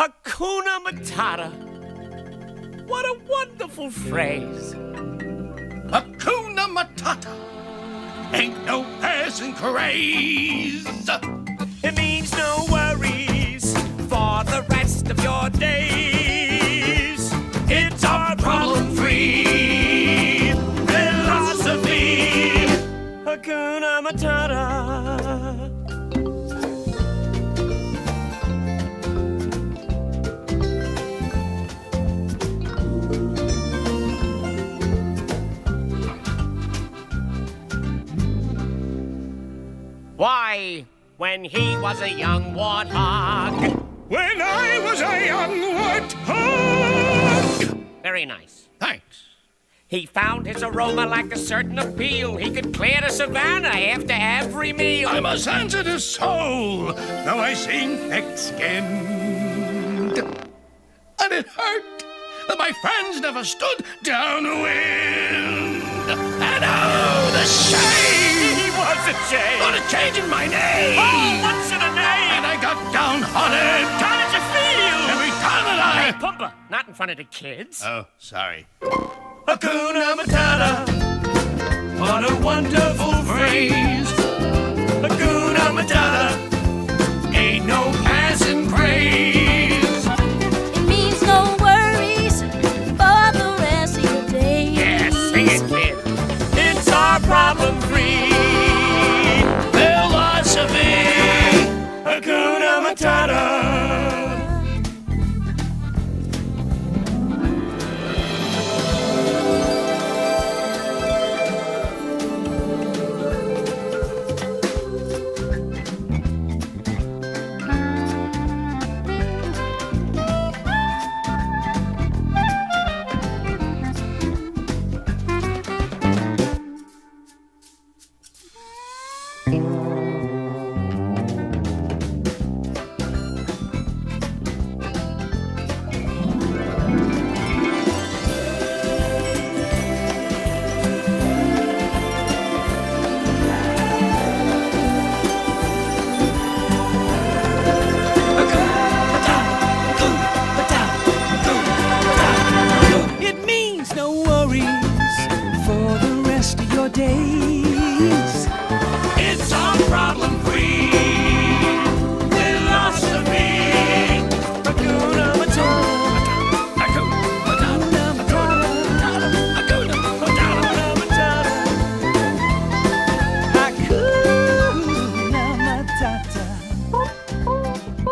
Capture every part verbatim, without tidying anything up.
Hakuna Matata. What a wonderful phrase. Hakuna Matata. Ain't no passing craze. It means no worries for the rest of your days. It's our problem-free philosophy. Hakuna Matata. Why, when he was a young warthog. When I was a young warthog. Very nice. Thanks. He found his aroma like a certain appeal. He could clear the savannah after every meal. I'm a sensitive soul, though I seem thick-skinned. And it hurt that my friends never stood downwind. And oh, the shame! He was a shame! What a change in my name! Oh, what's in a name? And I got downhearted. How did you feel? Every time that I... Hey, Pumba, not in front of the kids. Oh, sorry. Hakuna Matata, what a wonderful phrase. Hakuna Matata, ain't no passing craze. It means no worries for the rest of your days. Yeah, sing it, kid. It's our problem-free philosophy. Hakuna Matata. It's our problem-free philosophy. Hakuna Matata. Hakuna Matata. Hakuna Matata. Hakuna Matata.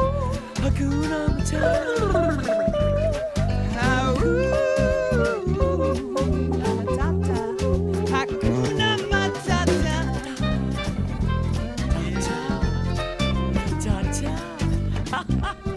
Hakuna Matata. Hakuna Matata. Ha ha!